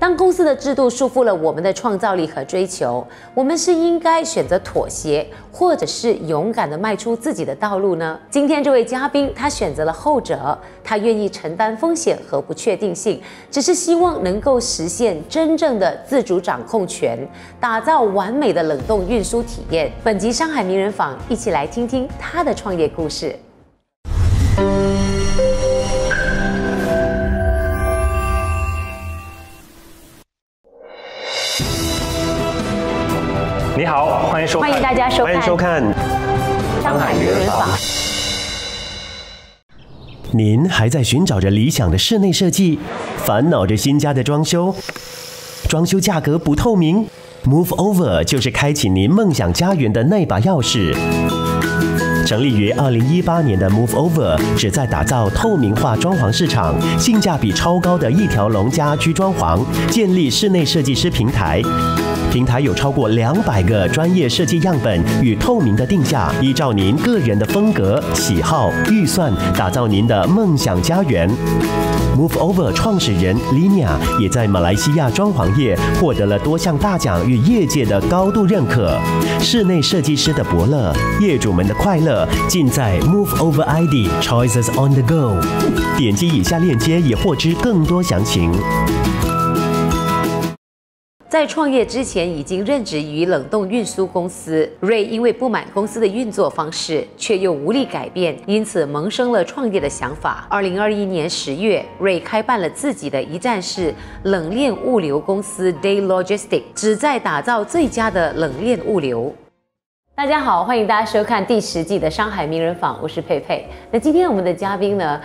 当公司的制度束缚了我们的创造力和追求，我们是应该选择妥协，或者是勇敢地迈出自己的道路呢？今天这位嘉宾他选择了后者，他愿意承担风险和不确定性，只是希望能够实现真正的自主掌控权，打造完美的冷冻运输体验。本集《上海名人坊》，一起来听听他的创业故事。 你好，欢迎大家收看，上海名人坊。您还在寻找着理想的室内设计，烦恼着新家的装修，装修价格不透明 ，MoveOver 就是开启您梦想家园的那把钥匙。成立于2018年的 MoveOver， 旨在打造透明化装潢市场，性价比超高的一条龙家居装潢，建立室内设计师平台。 平台有超过200个专业设计样本与透明的定价，依照您个人的风格、喜好、预算，打造您的梦想家园。MoveOver 创始人 Lina 也在马来西亚装潢业获得了多项大奖与业界的高度认可。室内设计师的伯乐，业主们的快乐，尽在 MoveOver ID Choices on the Go。点击以下链接，也获知更多详情。 在创业之前，已经任职于冷冻运输公司。Ray 因为不满公司的运作方式，却又无力改变，因此萌生了创业的想法。2021年10月 ，Ray 开办了自己的一站式冷链物流公司 Day Logistic， 旨在打造最佳的冷链物流。大家好，欢迎大家收看第10季的《上海名人坊》，我是佩佩。那今天我们的嘉宾呢，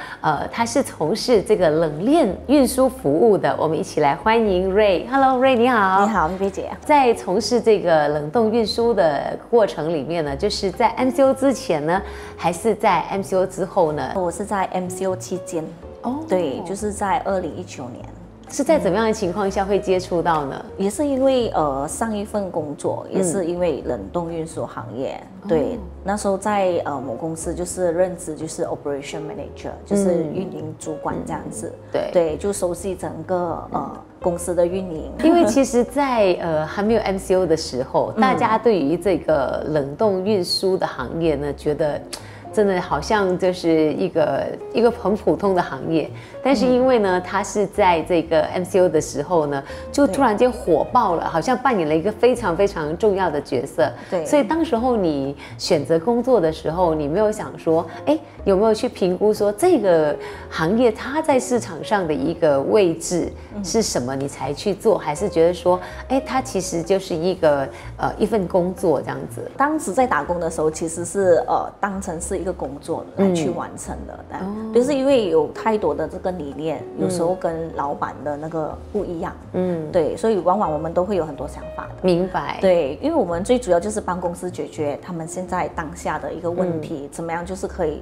他是从事这个冷链运输服务的，我们一起来欢迎 Ray。Hello Ray， 你好。你好，佩佩姐。在从事这个冷冻运输的过程里面呢，就是在 MCO 之前呢，还是在 MCO 之后呢？我是在 MCO 期间。哦。对，就是在2019年。 是在怎么样的情况下会接触到呢？也是因为上一份工作也是因为冷冻运输行业，对，那时候在某公司就是任职就是 operation manager， 就是运营主管这样子，对，就熟悉整个公司的运营。因为其实，在还没有 MCO 的时候，大家对于这个冷冻运输的行业呢，觉得。 真的好像就是一个很普通的行业，但是因为呢，它是在这个 MCO 的时候呢，就突然间火爆了，好像扮演了一个非常重要的角色。对，所以当时候你选择工作的时候，你没有想说，哎，有没有去评估说这个行业它在市场上的一个位置是什么，你才去做，还是觉得说，哎，它其实就是一份工作这样子？当时在打工的时候，其实是当成是。 一个工作来去完成的，就是因为有太多的这个理念，有时候跟老板的那个不一样，对，所以往往我们都会有很多想法的。明白。对，因为我们最主要就是帮公司解决他们现在当下的一个问题，怎么样就是可以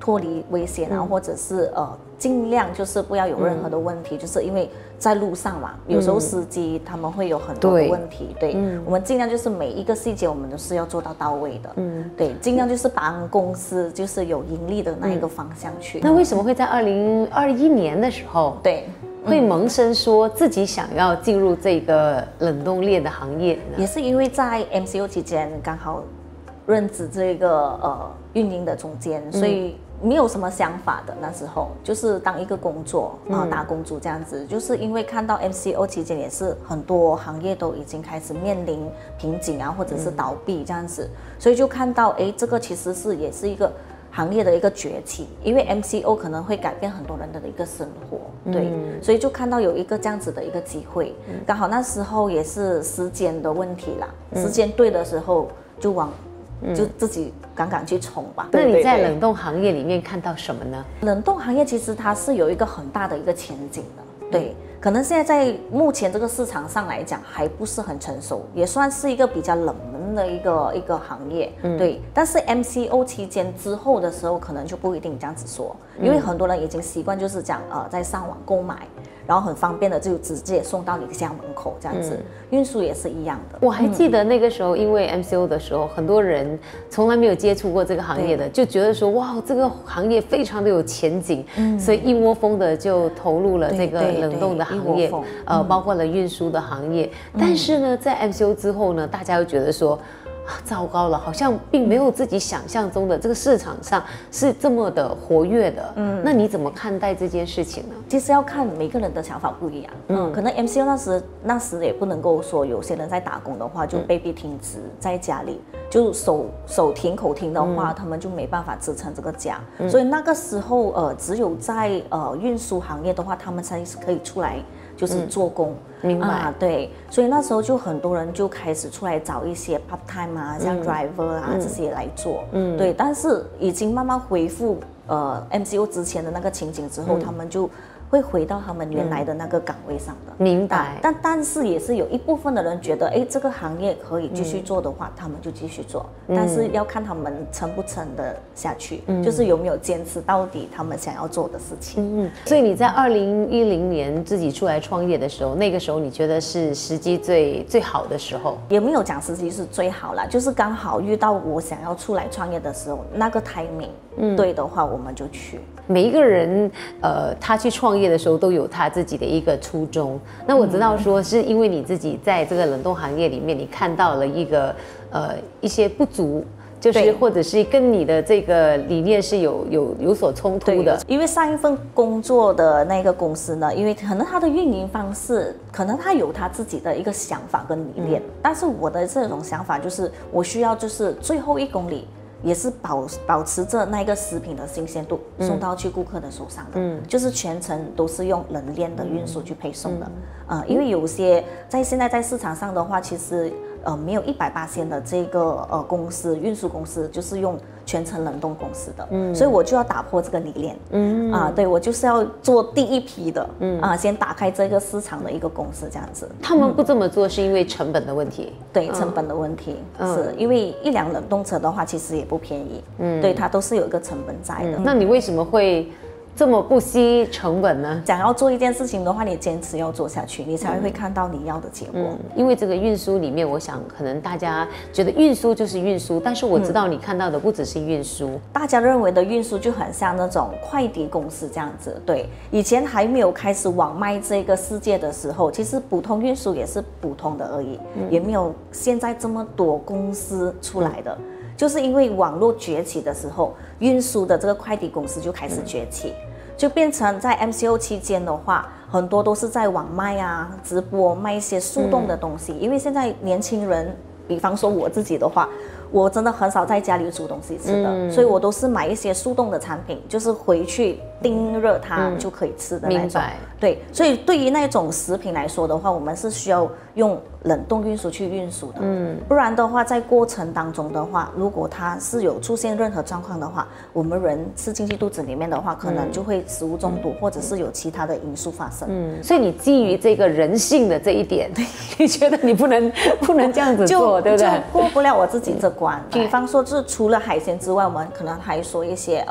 脱离危险啊，或者是尽量就是不要有任何的问题，就是因为在路上嘛，有时候司机他们会有很多的问题，对，我们尽量就是每一个细节我们都是要做到到位的，对，尽量就是把公司就是有盈利的那一个方向去。那为什么会在2021年的时候，对？ 会萌生说自己想要进入这个冷冻链的行业呢？也是因为在 MCO 期间刚好任职这个运营的总监，所以没有什么想法的。那时候就是当一个工作啊，打工族这样子。就是因为看到 MCO 期间也是很多行业都已经开始面临瓶颈啊，或者是倒闭这样子，所以就看到哎，这个其实是也是一个。 行业的一个崛起，因为 MCO 可能会改变很多人的一个生活，对，所以就看到有一个这样子的一个机会，刚好那时候也是时间的问题啦，时间对的时候就往，就自己敢去冲吧。那你在冷冻行业里面看到什么呢？冷冻行业其实它是有一个很大的一个前景的，对。 可能现在在目前这个市场上来讲还不是很成熟，也算是一个比较冷门的一个行业，对。但是 MCO 期间之后的时候，可能就不一定这样子说，因为很多人已经习惯就是讲在上网购买，然后很方便的就直接送到你家门口这样子。运输也是一样的。我还记得那个时候，因为 MCO 的时候，很多人从来没有接触过这个行业的，就觉得说哇，这个行业非常的有前景，所以一窝蜂的就投入了这个冷冻的行业，包括了运输的行业。但是呢，在 MCO 之后呢，大家又觉得说，糟糕了，好像并没有自己想象中的这个市场上是这么的活跃的。那你怎么看待这件事情呢？其实要看每个人的想法不一样。可能 MCO 那时也不能够说，有些人在打工的话就被逼停职，在家里就手停口停的话，他们就没办法支撑这个家。所以那个时候，只有在运输行业的话，他们才可以出来。就是做工，明白对，所以那时候就很多人就开始出来找一些 part time 啊，像 driver 啊这些来做，对。但是已经慢慢恢复MCO 之前的那个情景之后，他们就会回到他们原来的那个岗位上的，明白。但是也是有一部分的人觉得，哎，这个行业可以继续做的话，他们就继续做，但是要看他们撑不撑得下去，就是有没有坚持到底他们想要做的事情。所以你在2010年自己出来创业的时候，那个时候你觉得是时机最好的时候？也没有讲时机是最好啦，就是刚好遇到我想要出来创业的时候，那个 timing。对的话，我们就去。每一个人，他去创业的时候都有他自己的一个初衷。那我知道说，是因为你自己在这个冷冻行业里面，你看到了一个一些不足。就是或者是跟你的这个理念是有所冲突的，因为上一份工作的那个公司呢，因为可能它的运营方式，可能它有它自己的一个想法跟理念，但是我的这种想法就是，我需要就是最后一公里。也是保持着那个食品的新鲜度，送到去顾客的手上的，就是全程都是用冷链的运输去配送的，因为有些现在在市场上的话，其实没有100%的这个运输公司就是用全程冷冻公司的，所以我就要打破这个理念，对我就是要做第一批的，先打开这个市场的一个公司这样子。他们不这么做是因为成本的问题，对成本的问题，是因为一辆冷冻车的话其实也不便宜，对它都是有一个成本在的。那你为什么会？这么不惜成本呢？想要做一件事情的话，你坚持要做下去，你才会看到你要的结果。因为这个运输里面，我想可能大家觉得运输就是运输，但是我知道你看到的不只是运输。大家认为的运输就很像那种快递公司这样子。对，以前还没有开始网卖这个世界的时候，其实普通运输也是普通的而已，也没有现在这么多公司出来的。就是因为网络崛起的时候，运输的这个快递公司就开始崛起，就变成在 MCO 期间的话，很多都是在网卖啊、直播卖一些速冻的东西。因为现在年轻人，比方说我自己的话，我真的很少在家里煮东西吃的，所以我都是买一些速冻的产品，就是回去叮热它就可以吃的那种。对，所以对于那种食品来说的话，我们是需要用冷冻运输去运输的，不然的话，在过程当中的话，如果它是有出现任何状况的话，我们人吃进去肚子里面的话，可能就会食物中毒，或者是有其他的因素发生。所以你基于这个人性的这一点，你觉得你不能这样子做，对不对？就过不了我自己这关。比方说，就是除了海鲜之外，我们可能还说一些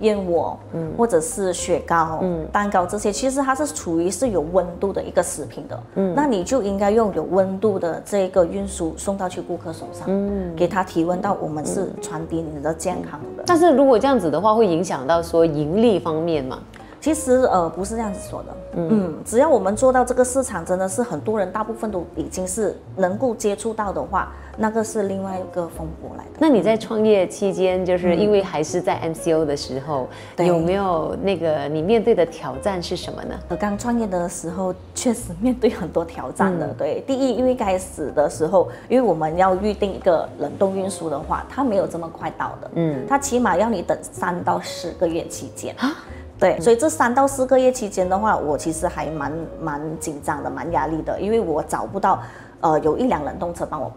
燕窝，或者是雪糕、蛋糕这些，其实它是处于是有温度的一个食品的，那你就应该用有温度的这个运输送到去顾客手上，给他体温到我们是传递你的健康的。但是如果这样子的话，会影响到说盈利方面嘛？其实不是这样子说的，只要我们做到这个市场真的是很多人大部分都已经是能够接触到的话，那个是另外一个风波来的。那你在创业期间，就是因为还是在 MCO 的时候，有没有那个你面对的挑战是什么呢？我刚创业的时候确实面对很多挑战的，对。第一，因为开始的时候，因为我们要预定一个冷冻运输的话，它没有这么快到的，它起码要你等3到10个月期间啊。对，所以这3到4个月期间的话，我其实还蛮紧张的，蛮压力的，因为我找不到，有一辆冷冻车帮我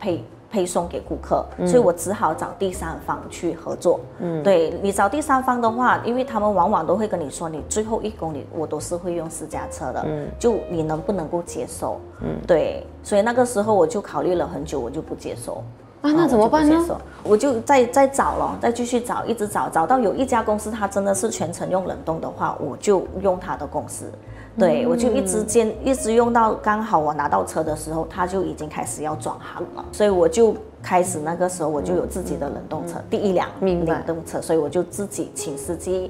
配送给顾客，所以我只好找第三方去合作。对，你找第三方的话，因为他们往往都会跟你说，你最后一公里我都是会用私家车的，就你能不能够接受？对，所以那个时候我就考虑了很久，我就不接受。啊，那怎么办呢？我就再找了，再继续找，一直找，找到有一家公司，它真的是全程用冷冻的话，我就用它的公司。对，我就一直用到刚好我拿到车的时候，他就已经开始要转行了，所以我就开始那个时候我就有自己的冷冻车，第一辆冷冻车，所以我就自己请司机，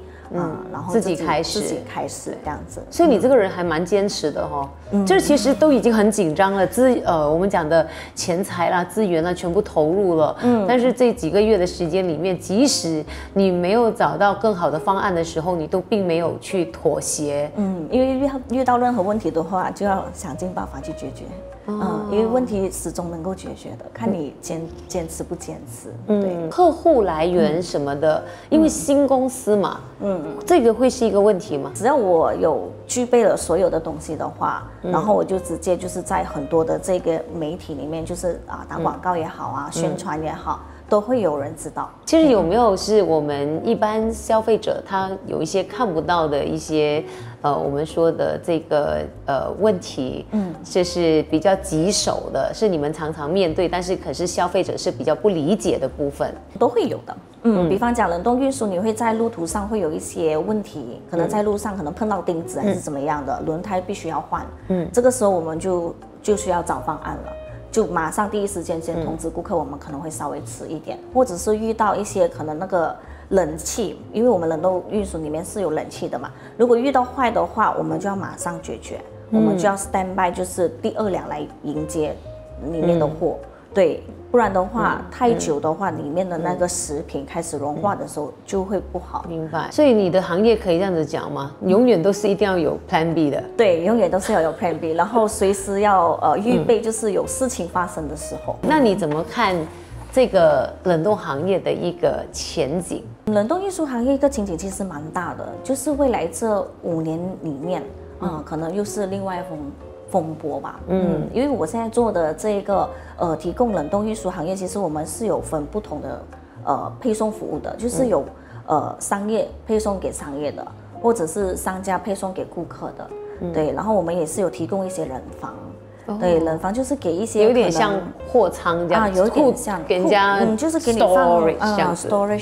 然后自己开始这样子。所以你这个人还蛮坚持的哈，就是其实都已经很紧张了，我们讲的钱财啦、资源啦全部投入了，但是这几个月的时间里面，即使你没有找到更好的方案的时候，你都并没有去妥协，因为遇到任何问题的话，就要想尽办法去解决。因为问题始终能够解决的，看你坚持不坚持。对，客户来源什么的，因为新公司嘛，这个会是一个问题吗？只要我有具备了所有的东西的话，然后我就直接就是在很多的这个媒体里面，就是打广告也好啊，宣传也好。都会有人知道。其实有没有是我们一般消费者他有一些看不到的一些我们说的这个问题，这是比较棘手的，是你们常常面对，但是可是消费者是比较不理解的部分，都会有的。比方讲冷冻运输，你会在路途上会有一些问题，可能在路上可能碰到钉子还是怎么样的，轮胎必须要换。这个时候我们就需要找方案了。就马上第一时间先通知顾客，我们可能会稍微迟一点，或者是遇到一些可能那个冷气，因为我们冷冻运输里面是有冷气的嘛，如果遇到坏的话，我们就要马上解决，我们就要 stand by， 就是第二辆来迎接里面的货，对，不然的话太久的话，里面的那个食品开始融化的时候就会不好。明白。所以你的行业可以这样子讲吗？永远都是一定要有 Plan B 的。对，永远都是要有 Plan B， 然后随时要预备，就是有事情发生的时候。那你怎么看这个冷冻行业的一个前景？冷冻运输行业一个前景其实蛮大的，就是未来这5年里面，可能又是另外一种风波吧，因为我现在做的这个提供冷冻运输行业，其实我们是有分不同的配送服务的，就是有商业配送给商业的，或者是商家配送给顾客的，对，然后我们也是有提供一些冷房。对，冷房就是给一些有点像货仓这样，有点像给人家，就是给你放storage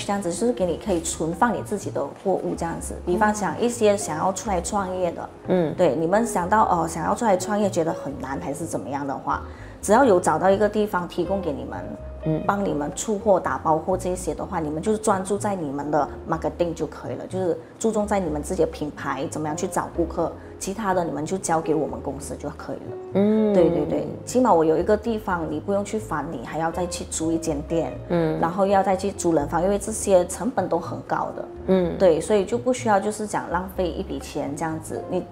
这样子，就是给你可以存放你自己的货物这样子。比方讲一些想要出来创业的，对，你们想到哦想要出来创业觉得很难还是怎么样的话，只要有找到一个地方提供给你们，帮你们出货打包货这些的话，你们就是专注在你们的 marketing 就可以了，就是注重在你们自己的品牌怎么样去找顾客，其他的你们就交给我们公司就可以了。对对对，起码我有一个地方你不用去烦，你还要再去租一间店，然后要再去租冷房，因为这些成本都很高的，对，所以就不需要就是讲浪费一笔钱这样子，你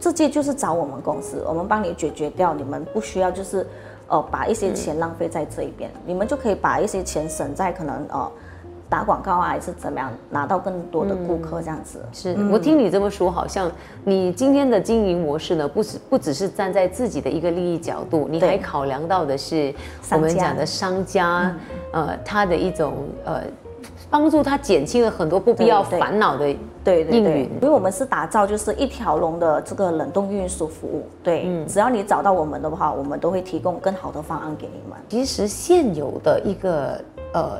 直接就是找我们公司，我们帮你解决掉，你们不需要就是把一些钱浪费在这一边，你们就可以把一些钱省在可能打广告啊，还是怎么样拿到更多的顾客这样子。是，我听你这么说，好像你今天的经营模式呢，不只是站在自己的一个利益角度，你还考量到的是我们讲的商家，他的一种帮助他减轻了很多不必要烦恼的应允，因为我们是打造就是一条龙的这个冷冻运输服务，对，只要你找到我们的话，我们都会提供更好的方案给你们。其实现有的一个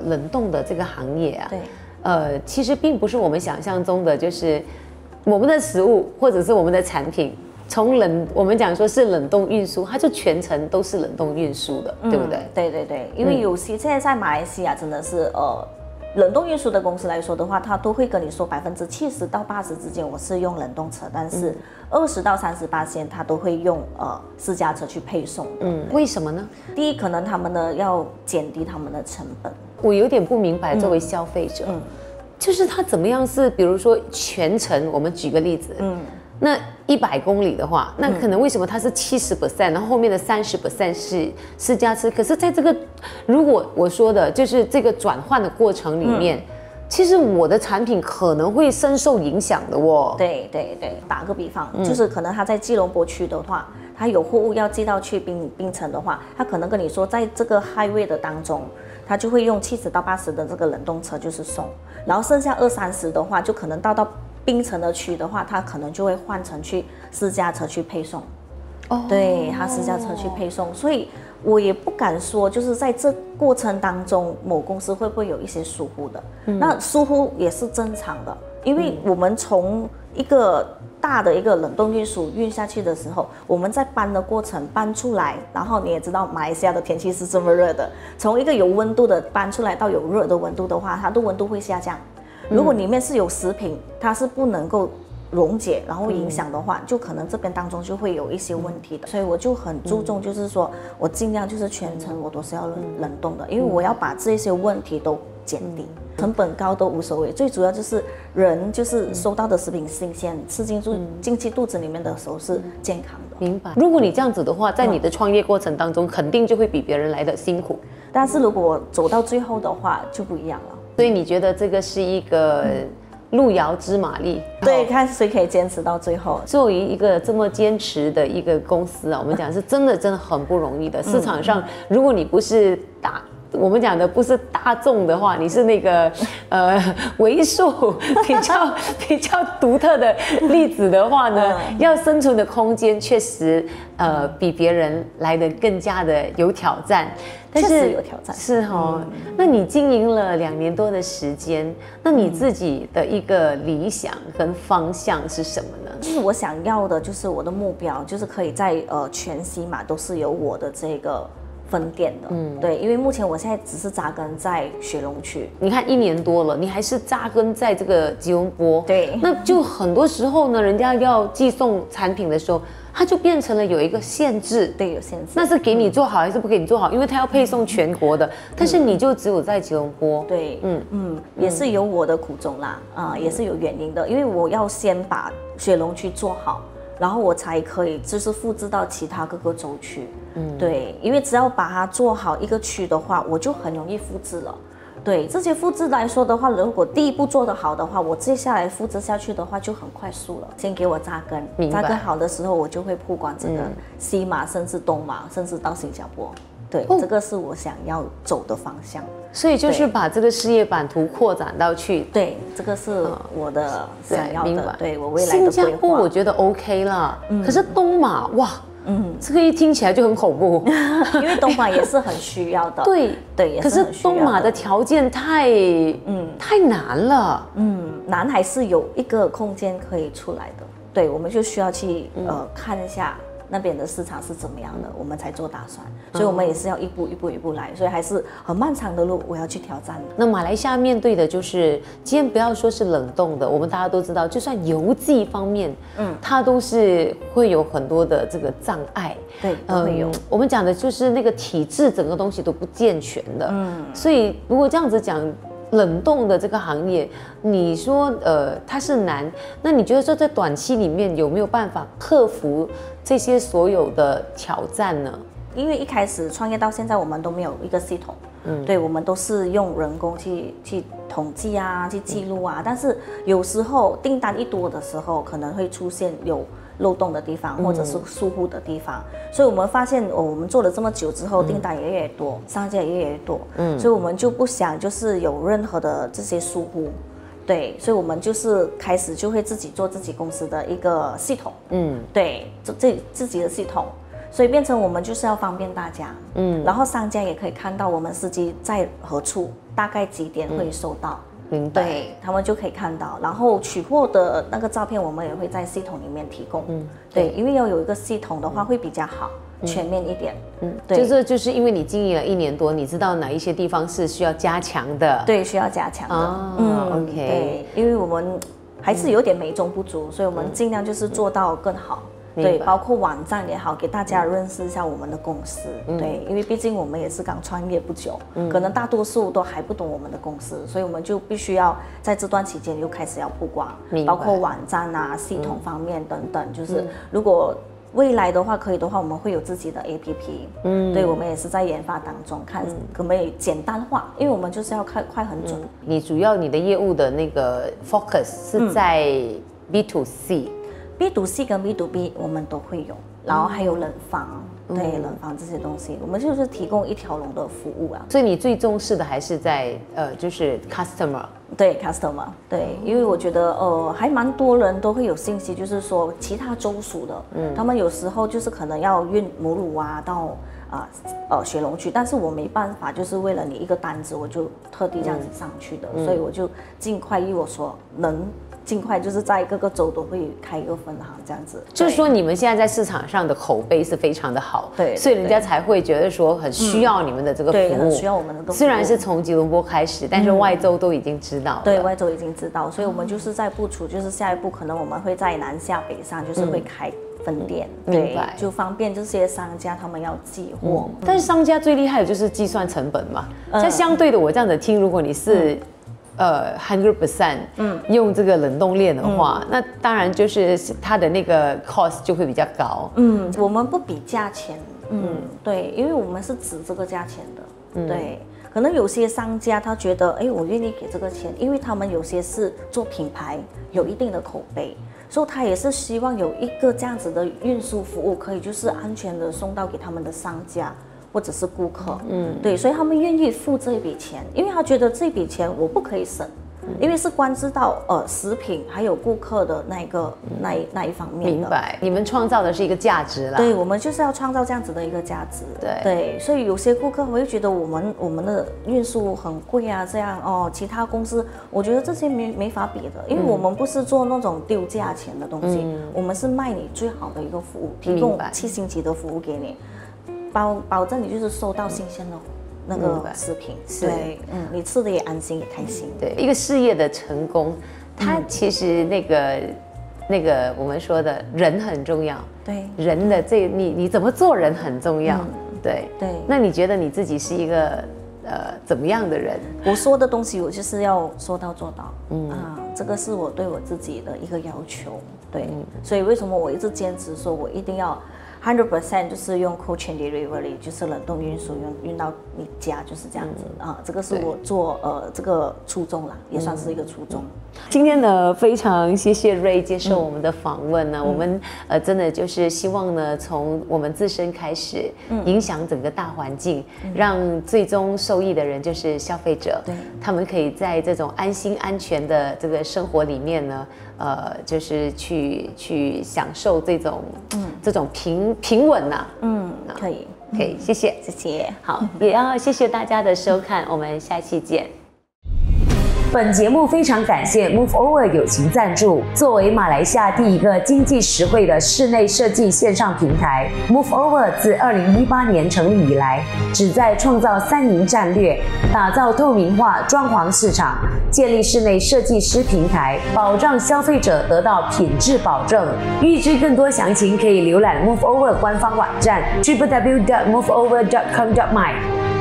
冷冻的这个行业啊，对，其实并不是我们想象中的，就是我们的食物或者是我们的产品。我们讲说是冷冻运输，它就全程都是冷冻运输的，对不对？对对对，因为有些现在在马来西亚真的是冷冻运输的公司来说的话，它都会跟你说70%到80%之间我是用冷冻车，但是20%到30%它都会用私家车去配送。为什么呢？第一，可能他们的要减低他们的成本。我有点不明白，作为消费者，就是它怎么样是，比如说全程，我们举个例子，那100公里的话，那可能为什么它是70%，然后后面的30%是私家车？可是，在这个如果我说的就是这个转换的过程里面，其实我的产品可能会深受影响的哦。对对对，打个比方，就是可能他在吉隆坡区的话，他有货物要寄到去槟城的话，他可能跟你说，在这个 highway 的当中，他就会用70到80的这个冷冻车就是送，然后剩下20-30的话，就可能到槟城的区的话，他可能就会换成去私家车去配送。对，他私家车去配送，所以我也不敢说，就是在这过程当中，某公司会不会有一些疏忽的？那疏忽也是正常的，因为我们从一个大的一个冷冻运输运下去的时候，我们在搬的过程搬出来，然后你也知道马来西亚的天气是这么热的，从一个有温度的搬出来到有热的温度的话，它的温度会下降。如果里面是有食品，它是不能够溶解，然后影响的话，就可能这边当中就会有一些问题的。所以我就很注重，就是说我尽量就是全程我都是要冷冻的，因为我要把这些问题都减低。成本高都无所谓，最主要就是人就是收到的食品新鲜，吃进去肚子里面的时候是健康的。明白。如果你这样子的话，在你的创业过程当中，肯定就会比别人来的辛苦。但是如果走到最后的话，就不一样了。所以你觉得这个是一个路遥知马力，对，看谁可以坚持到最后。作为一个这么坚持的一个公司啊，我们讲是真的很不容易的。市场上，如果你不是我们讲的不是大众的话，你是那个为数比较独特的例子的话呢，要生存的空间确实比别人来得更加的有挑战。但是确实有挑战，是哦。那你经营了2年多的时间，那你自己的一个理想跟方向是什么呢？就是我想要的，就是我的目标，就是可以在全西马都是有我的这个分店的，对，因为目前我现在只是扎根在雪隆区。你看1年多了，你还是扎根在这个吉隆坡，对，那就很多时候呢，人家要寄送产品的时候，它就变成了有一个限制，对，有限制，那是给你做好还是不给你做好，因为它要配送全国的，但是你就只有在吉隆坡，对，也是有我的苦衷啦，也是有原因的，因为我要先把雪隆区做好，然后我才可以就是复制到其他各个州区，对，因为只要把它做好一个区的话，我就很容易复制了。对，这些复制来说的话，如果第一步做得好的话，我接下来复制下去的话就很快速了。先给我扎根，扎根好的时候，我就会曝光这个西马，甚至东马，甚至到新加坡。对，这个是我想要走的方向。所以就是把这个事业版图扩展到去，对，这个是我的想要的，对我未来的规划。新加坡我觉得 OK 啦，可是东马哇，这个一听起来就很恐怖，因为东马也是很需要的，对，可是东马的条件太难了，难还是有一个空间可以出来的，对，我们就需要去看一下那边的市场是怎么样的，我们才做打算，所以我们也是要一步一步来，所以还是很漫长的路，我要去挑战的。那马来西亚面对的就是，今天不要说是冷冻的，我们大家都知道，就算邮寄方面，它都是会有很多的这个障碍，对，会有。我们讲的就是那个体制，整个东西都不健全的，所以如果这样子讲，冷冻的这个行业，你说它是难，那你觉得说在短期里面有没有办法克服这些所有的挑战呢？因为一开始创业到现在，我们都没有一个系统，对，我们都是用人工去统计啊，去记录啊，但是有时候订单一多的时候，可能会出现有漏洞的地方，或者是疏忽的地方，所以我们发现，我们做了这么久之后，订单也越来越多，商家也越来越多，所以我们就不想就是有任何的这些疏忽，对，所以我们就是开始就会自己做自己公司的一个系统，对，自己的系统，所以变成我们就是要方便大家，然后商家也可以看到我们司机在何处，大概几点会收到。对，他们就可以看到，然后取货的那个照片我们也会在系统里面提供。对，因为要有一个系统的话会比较好，全面一点。对，就是因为你经营了1年多，你知道哪一些地方是需要加强的？对，需要加强的。OK。对，因为我们还是有点美中不足，所以我们尽量就是做到更好。对，包括网站也好，给大家认识一下我们的公司。对，因为毕竟我们也是刚创业不久，可能大多数都还不懂我们的公司，所以我们就必须要在这段期间又开始要曝光，包括网站啊、系统方面等等。就是如果未来的话可以的话，我们会有自己的 APP。对，我们也是在研发当中，看可不可以简单化，因为我们就是要快很准。你主要你的业务的那个 focus 是在 B2C。B2C 跟 B2B 我们都会有，然后还有冷房，对，冷房这些东西，我们就是提供一条龙的服务啊。所以你最重视的还是在就是 customer。对 customer， 对，因为我觉得还蛮多人都会有信息，就是说其他州属的，他们有时候就是可能要运母乳啊到寻龙区，但是我没办法，就是为了你一个单子，我就特地这样子上去的，所以我就尽快依我所能。 尽快就是在各个州都会开一个分行，这样子。就是说你们现在在市场上的口碑是非常的好，对，所以人家才会觉得说很需要你们的这个服务，对，很需要我们的服务。虽然是从吉隆坡开始，但是外州都已经知道了，对，外州已经知道，所以我们就是在部署，就是下一步可能我们会在南下北上，就是会开。 分店对，就方便这些商家他们要寄货。但是商家最厉害的就是计算成本嘛。像相对的，我这样子听，如果你是100% 用这个冷冻链的话，那当然就是它的那个 cost 就会比较高。嗯，我们不比价钱。嗯，对，因为我们是指这个价钱的。对，可能有些商家他觉得，哎，我愿意给这个钱，因为他们有些是做品牌，有一定的口碑。 所以他也是希望有一个这样子的运输服务，可以就是安全的送到给他们的商家或者是顾客。嗯，对，所以他们愿意付这笔钱，因为他觉得这笔钱我不可以省，因为是关知到食品还有顾客的那一方面。明白，你们创造的是一个价值啦。对，我们就是要创造这样子的一个价值。对，所以有些顾客会觉得我们的运输很贵啊，这样哦，其他公司。 我觉得这些没法比的，因为我们不是做那种丢价钱的东西，我们是卖你最好的一个服务，提供7星级的服务给你，保证你就是收到新鲜的那个食品，对，你吃的也安心也开心。对，一个事业的成功，它其实那个我们说的人很重要，对，人的你怎么做人很重要，对。那你觉得你自己是一个？ 怎么样的人？我说的东西，我就是要说到做到。这个是我对我自己的一个要求。对，所以为什么我一直坚持说，我一定要 100% 就是用 Cold Chain Delivery， 就是冷冻运输运到你家，就是这样子这个是我做这个初衷啦，也算是一个初衷。今天呢，非常谢谢 Ray 接受我们的访问呢。我们真的就是希望呢，从我们自身开始，影响整个大环境，让最终受益的人就是消费者。对，他们可以在这种安心安全的这个生活里面呢，就是去享受这种平稳呐。可以，谢谢。好，也要谢谢大家的收看，我们下期见。 本节目非常感谢 MoveOver 友情赞助。作为马来西亚第一个经济实惠的室内设计线上平台 ，MoveOver 自2018年成立以来，旨在创造3赢战略，打造透明化装潢市场，建立室内设计师平台，保障消费者得到品质保证。欲知更多详情，可以浏览 MoveOver 官方网站 www.moveover.com.my。